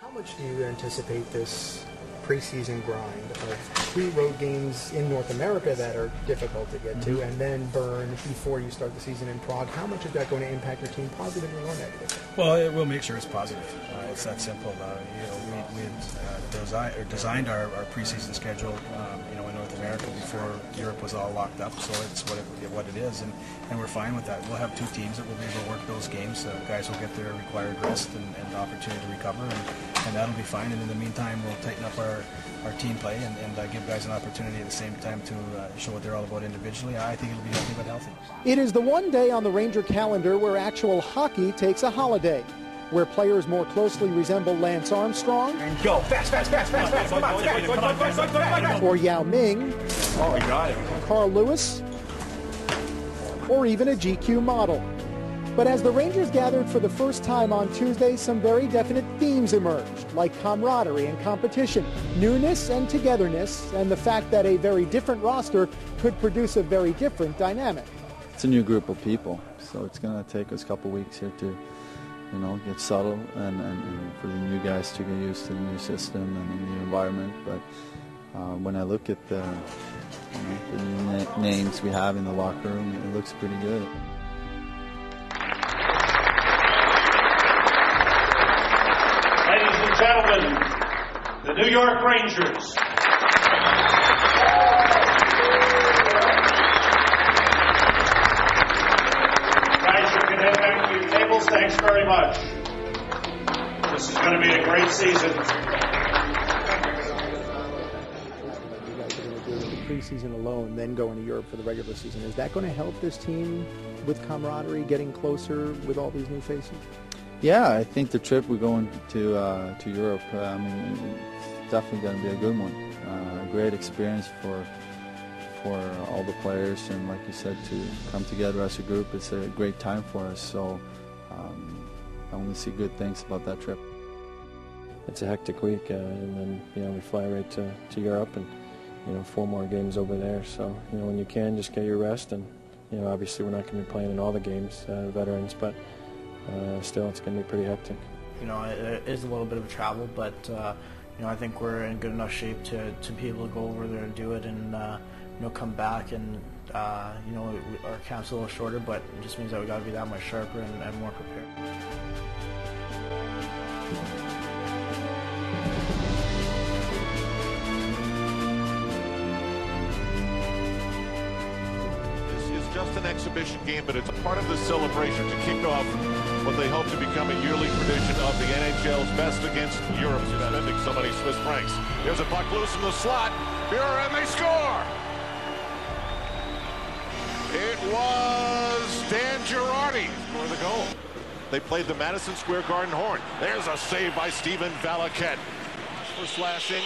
How much do you anticipate this preseason grind of three road games in North America that are difficult to get to, and then Bern before you start the season in Prague? How much is that going to impact your team, positively or negatively? Well, it will make sure it's positive. It's that simple. We designed our preseason schedule, in North America before Europe was all locked up. So it's what it is, and we're fine with that. We'll have two teams that will be able to work those games. Guys will get their required rest and the opportunity to recover, and that'll be fine. And in the meantime, we'll tighten up our team play and give guys an opportunity at the same time to show what they're all about individually. I think it'll be nothing but healthy. It is the one day on the Ranger calendar where actual hockey takes a holiday, where players more closely resemble Lance Armstrong. And go, fast, come on. Or Yao Ming. Oh, he got it. Carl Lewis, or even a GQ model. But as the Rangers gathered for the first time on Tuesday, some very definite themes emerged, like camaraderie and competition, newness and togetherness, and the fact that a very different roster could produce a very different dynamic. It's a new group of people, so it's going to take us a couple weeks here to get subtle and for the new guys to get used to the new system and the new environment. But when I look at the new names we have in the locker room, it looks pretty good. Ladies and gentlemen, the New York Rangers. Thanks very much. This is going to be a great season. You guys are going to do in the preseason alone, then go into Europe for the regular season. Is that going to help this team with camaraderie, getting closer with all these new faces? Yeah, I think the trip we're going to Europe, it's definitely going to be a good one. A great experience for all the players, and like you said, to come together as a group. It's a great time for us, so I only see good things about that trip. It's a hectic week, and then we fly right to Europe, and 4 more games over there. So when you can, just get your rest, and obviously we're not going to be playing in all the games, veterans, but still it's going to be pretty hectic. It is a little bit of travel, but I think we're in good enough shape to be able to go over there and do it, and come back, and our camp's a little shorter, but it just means that we got to be that much sharper and more prepared. This is just an exhibition game, but it's a part of the celebration to kick off what they hope to become a yearly tradition of the NHL's best against Europe. Spending so many Swiss francs. There's a puck loose in the slot. Here, and they score! It was Dan Girardi for the goal. They played the Madison Square Garden horn. There's a save by Stephen Valiquette. For slashing,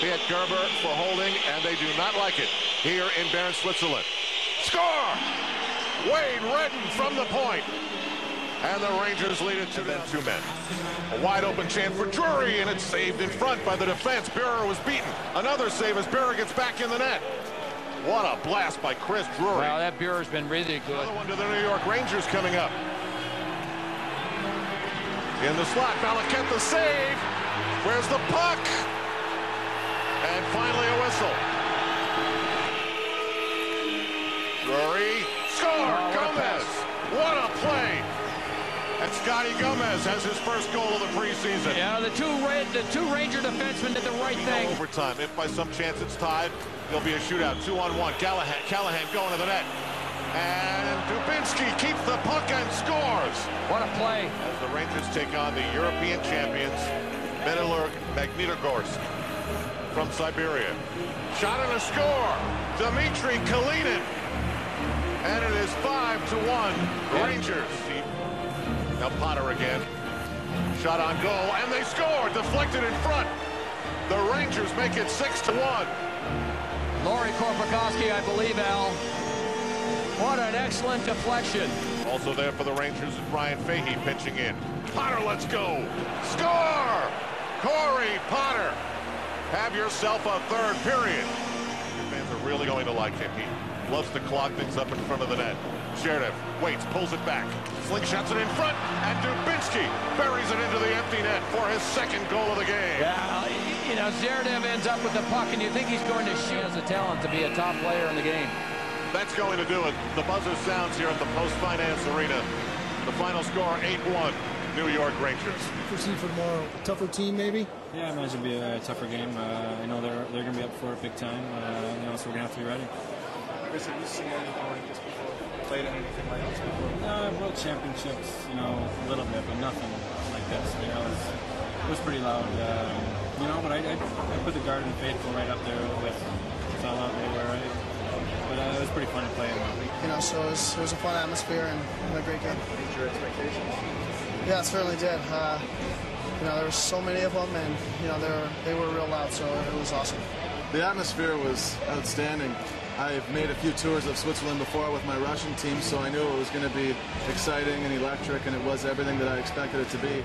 Piet Gerber for holding, and they do not like it here in Bern, Switzerland. Score! Wade Redden from the point. And the Rangers lead it to then 2 men. A wide open chance for Drury, and it's saved in front by the defense. Berger was beaten. Another save as Berger gets back in the net. What a blast by Chris Drury. Wow, that Bureau's been really good. Another one to the New York Rangers coming up. In the slot, Valiquette the save. Where's the puck? And finally a whistle. Drury, score! Oh, Gomez, what a play! And Scotty Gomez has his first goal of the preseason. Yeah, the two Ranger defensemen did the right thing. Overtime, if by some chance it's tied, there'll be a shootout. 2-on-1, Callahan going to the net. And Dubinsky keeps the puck and scores. What a play. As the Rangers take on the European champions, Metallurg Magnitogorsk from Siberia. Shot and a score. Dmitri Kalinin. And it is 5-1, Rangers. Now Potter again. Shot on goal, and they score. Deflected in front. The Rangers make it 6-1. Lauri Korpikoski, I believe, Al. What an excellent deflection. Also there for the Rangers is Brian Fahey pitching in. Potter, let's go. Score! Corey Potter. Have yourself a third period. Fans are really going to like him. He loves to clog things up in front of the net. Zherdev waits, pulls it back, slingshots it in front, and Dubinsky buries it into the empty net for his second goal of the game. Yeah, you know, Zherdev ends up with the puck, and you think he's going to shoot. He has the talent to be a top player in the game. That's going to do it. The buzzer sounds here at the Post Finance Arena. The final score, 8-1, New York Rangers. Proceed for more tougher team, maybe? Yeah, I imagine it'll be a tougher game. I know they're going to be up for it big time. You know, so we're going to have to be ready. Chris, have you seen anything like this before? Played anything like this before? No, World Championships, you know, a little bit, but nothing like this. You know, it was pretty loud. You know, but I put the Garden Faithful right up there with it's all out there, right? But it was pretty fun to play. You know, so it was a fun atmosphere and a great game. Did your expectations? Yeah, it certainly did. You know, there were so many of them, and you know, they were real loud, so it was awesome. The atmosphere was outstanding. I've made a few tours of Switzerland before with my Russian team, so I knew it was going to be exciting and electric, and it was everything that I expected it to be.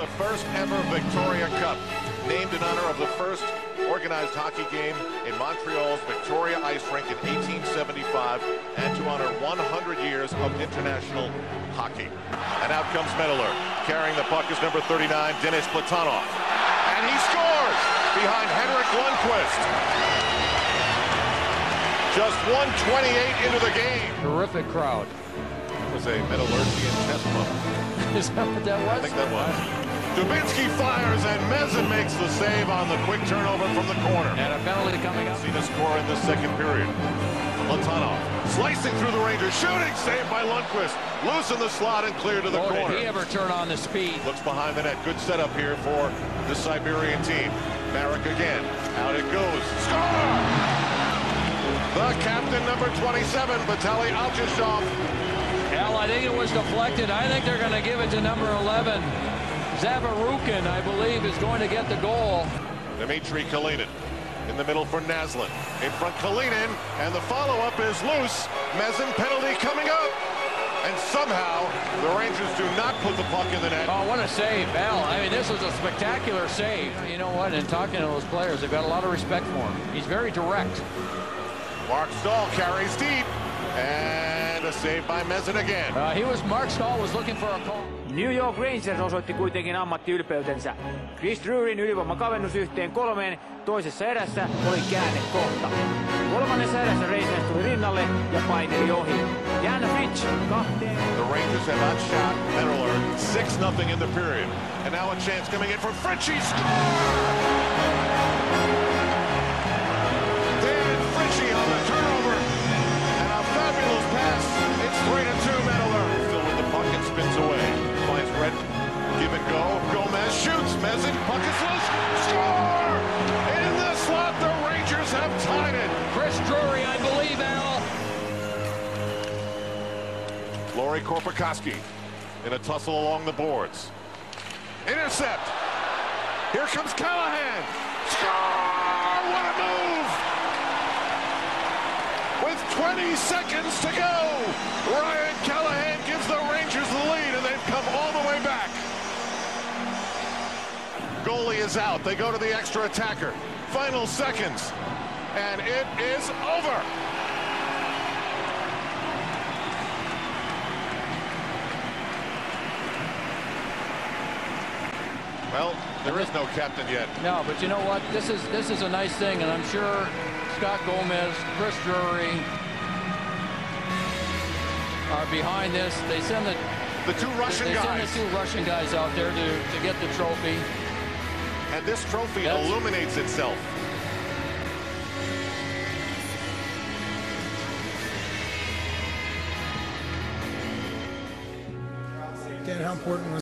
The first ever Victoria Cup, named in honor of the first organized hockey game in Montreal's Victoria Ice Rink in 1875, and to honor 100 years of international hockey. And out comes Metallurg. Carrying the puck is number 39, Denis Plutonov. And he scores behind Henrik Lundqvist. Just 1:28 into the game. Terrific crowd. It was a Metallurgian chest bump. Is that what that was? I think that was. Dubinsky fires, and Mezin makes the save on the quick turnover from the corner. And a penalty coming up. See the score in the second period. Latanov slicing through the Rangers, shooting, saved by Lundqvist. Loose in the slot and clear to the corner. Did he ever turn on the speed? Looks behind the net. Good setup here for the Siberian team. Marek again. Out it goes. Score! The captain, number 27, Vitaly Atyushov. Hell, I think it was deflected. I think they're going to give it to number 11. Zavarukin, I believe, is going to get the goal. Dmitri Kalinin in the middle for Naslin. In front, Kalinin, and the follow-up is loose. Mezin penalty coming up. And somehow, the Rangers do not put the puck in the net. Oh, what a save, Al. I mean, this is a spectacular save. You know what, in talking to those players, they've got a lot of respect for him. He's very direct. Mark Stahl carries deep. And a save by Mezin again. Mark Stahl was looking for a goal. New York Rangers osoitti kuitenkin ammattiylpeytensä. Chris Druryn ylivoimakavennus yhteen kolmeen, toisessa erässä oli käännekohta. Kolmannessa erässä Rangers tuli rinnalle ja paineli ohi. Janovich kahteen. The Rangers have outshot Metallurg 6-0 in the period. And now a chance coming in for Fritchie. Score! Shoots, Mezin, puck is loose, score! In the slot, the Rangers have tied it. Chris Drury, I believe, Al. Lauri Korpikoski in a tussle along the boards. Intercept. Here comes Callahan. Score! What a move! With 20 seconds to go, Ryan Callahan gives the Rangers the lead, and they've come all the way back. Goalie is out. They go to the extra attacker. Final seconds. And it is over. Well, there is no captain yet. No, but you know what? This is a nice thing, and I'm sure Scott Gomez, Chris Drury are behind this. They send the two Russian guys out there to get the trophy. And this trophy illuminates itself. Dan, how important was